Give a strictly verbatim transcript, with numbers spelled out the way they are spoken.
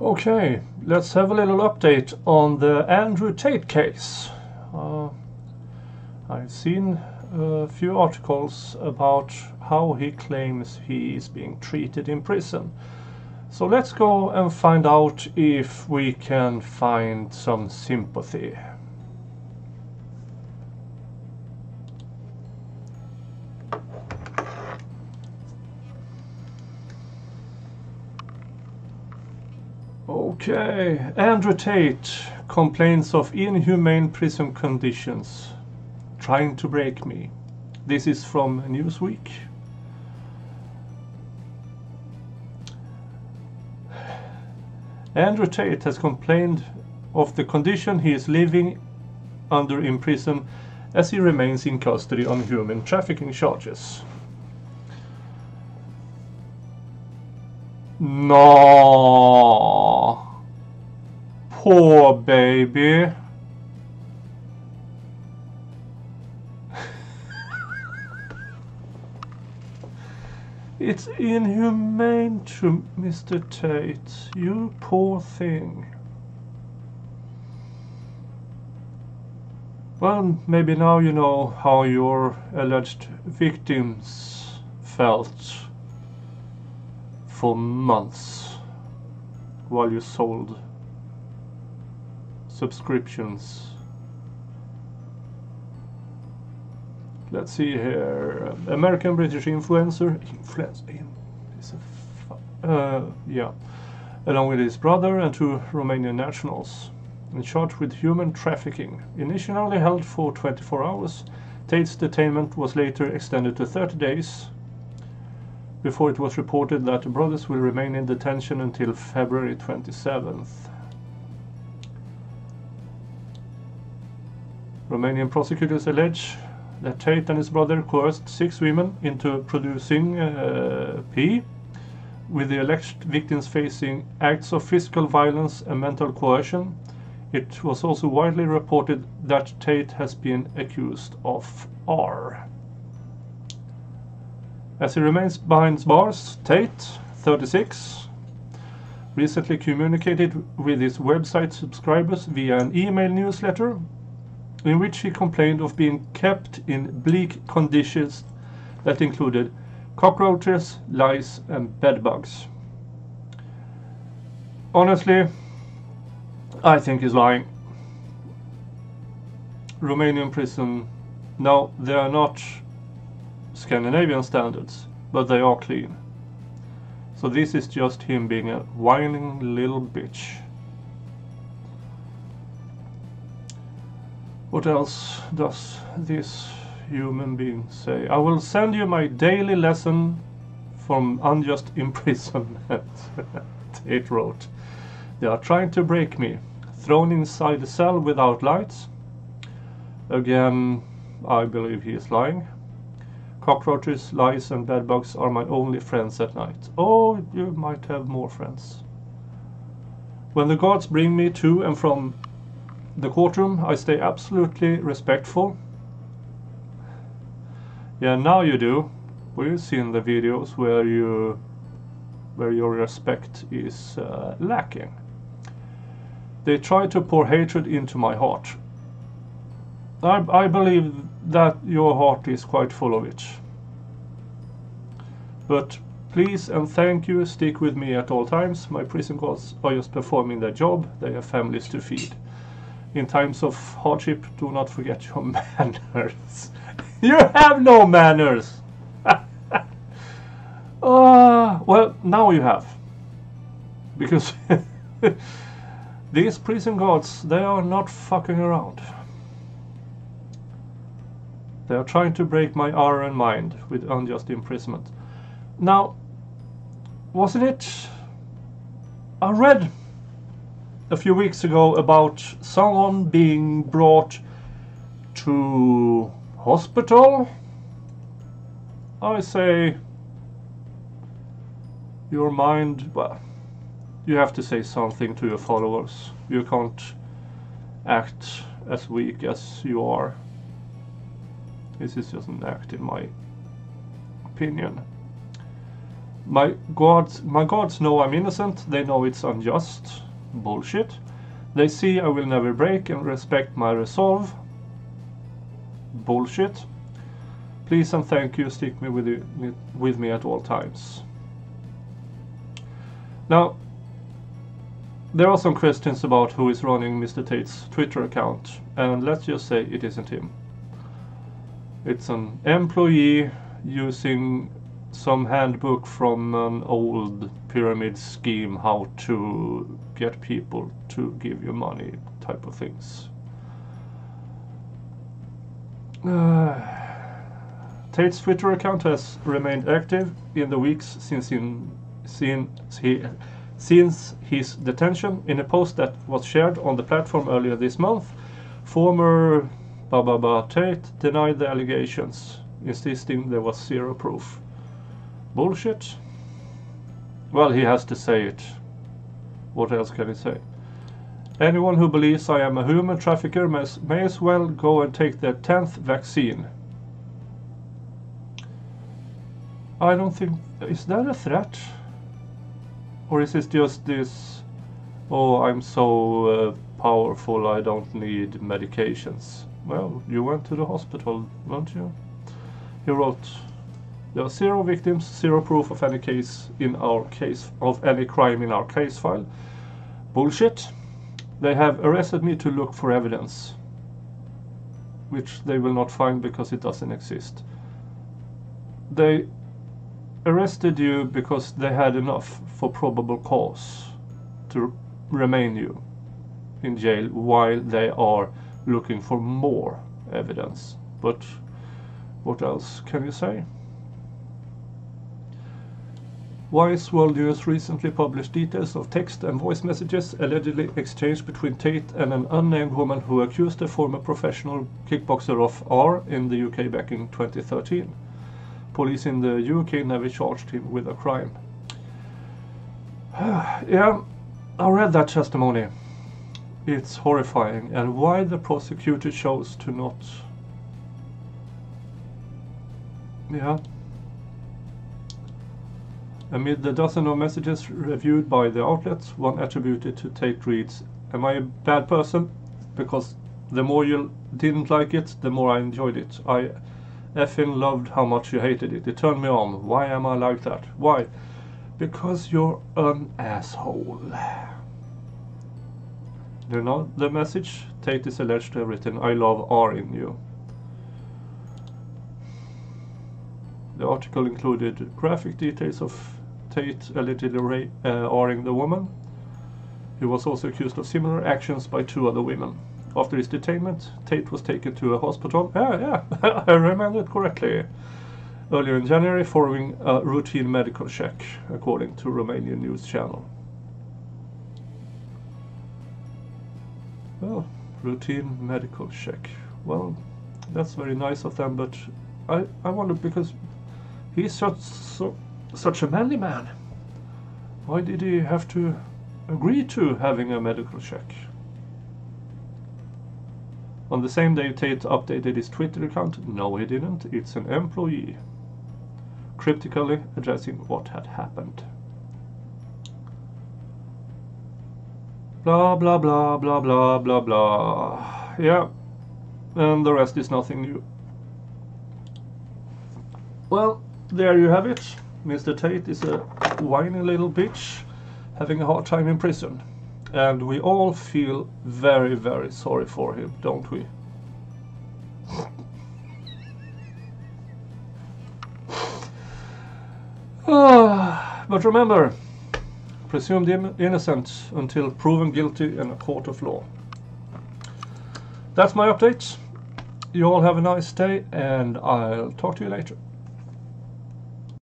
Okay, let's have a little update on the Andrew Tate case. Uh, I've seen a few articles about how he claims he is being treated in prison. So let's go and find out if we can find some sympathy. Okay, Andrew Tate complains of inhumane prison conditions. Trying to break me. This is from Newsweek. Andrew Tate has complained of the condition he is living under in prison as he remains in custody on human trafficking charges. No. Poor baby. It's inhumane to Mister Tate, you poor thing. Well, maybe now you know how your alleged victims felt for months while you sold subscriptions. Let's see here. American British influencer, influencer, uh, yeah, along with his brother and two Romanian nationals, in charge with human trafficking. Initially held for twenty-four hours, Tate's detainment was later extended to thirty days. Before it was reported that the brothers will remain in detention until February twenty-seventh. Romanian prosecutors allege that Tate and his brother coerced six women into producing uh, pee, with the alleged victims facing acts of physical violence and mental coercion. It was also widely reported that Tate has been accused of R. As he remains behind bars, Tate, thirty-six, recently communicated with his website subscribers via an email newsletter, in which he complained of being kept in bleak conditions that included cockroaches, lice and bedbugs. Honestly, I think he's lying. Romanian prison, no, they are not Scandinavian standards, but they are clean. So this is just him being a whining little bitch. What else does this human being say? I will send you my daily lesson from unjust imprisonment, Tate wrote. They are trying to break me, thrown inside a cell without lights. Again, I believe he is lying. Cockroaches, lice and bedbugs are my only friends at night. Oh, you might have more friends. When the guards bring me to and from the courtroom, I stay absolutely respectful. Yeah, now you do. We've seen the videos where you, where your respect is uh, lacking. They try to pour hatred into my heart. I, I believe that your heart is quite full of it. But please and thank you, stick with me at all times. My prison guards are just performing their job. They have families to feed. In times of hardship, do not forget your manners. You have no manners! uh, well, now you have. Because these prison guards, they are not fucking around. They are trying to break my R and mind with unjust imprisonment. Now, wasn't it? I read a few weeks ago about someone being brought to hospital. I say, your mind, well, you have to say something to your followers. You can't act as weak as you are. This is just an act in my opinion. My gods, my gods know I'm innocent, they know it's unjust. Bullshit. They see I will never break and respect my resolve. Bullshit. Please and thank you, stick me with, you, with me at all times. Now, there are some questions about who is running Mister Tate's Twitter account, and let's just say it isn't him. It's an employee using some handbook from an old pyramid scheme, how to get people to give you money type of things. Uh, Tate's Twitter account has remained active in the weeks since, in, since, he, since his detention. In a post that was shared on the platform earlier this month, former Baba Tate denied the allegations, insisting there was zero proof. Bullshit. Well, he has to say it. What else can he say? Anyone who believes I am a human trafficker may, may as well go and take their tenth vaccine. I don't think... Is that a threat? Or is it just this... Oh, I'm so uh, powerful, I don't need medications. Well, you went to the hospital, weren't you? He wrote, there are zero victims, zero proof of any case in our case... of any crime in our case file. Bullshit. They have arrested me to look for evidence. Which they will not find because it doesn't exist. They... arrested you because they had enough for probable cause to remain you in jail while they are looking for more evidence. But what else can you say? Wise World News recently published details of text and voice messages allegedly exchanged between Tate and an unnamed woman who accused a former professional kickboxer of R in the U K back in twenty thirteen. Police in the U K never charged him with a crime. Yeah, I read that testimony. It's horrifying, and why the prosecutor chose to not... Yeah. Amid the dozen of messages reviewed by the outlets, one attributed to Tate reads, "Am I a bad person? Because the more you didn't like it, the more I enjoyed it. I... effing loved how much you hated it. It turned me on. Why am I like that? Why? Because you're an asshole." You know the message? Tate is alleged to have written, "I love R in you." The article included graphic details of Tate allegedly uh, R-ing the woman. He was also accused of similar actions by two other women. After his detainment, Tate was taken to a hospital. Yeah, yeah, I remember it correctly. Earlier in January, following a routine medical check, according to Romanian news channel. Well, routine medical check. Well, that's very nice of them, but I, I wonder, because he's such, so, such a manly man. Why did he have to agree to having a medical check? On the same day Tate updated his Twitter account. No, he didn't. It's an employee. Cryptically addressing what had happened. Blah, blah, blah, blah, blah, blah, blah. Yeah. And the rest is nothing new. Well, there you have it. Mister Tate is a whiny little bitch having a hard time in prison. And we all feel very, very sorry for him, don't we? But remember, presumed innocent until proven guilty in a court of law. That's my update. You all have a nice day, and I'll talk to you later.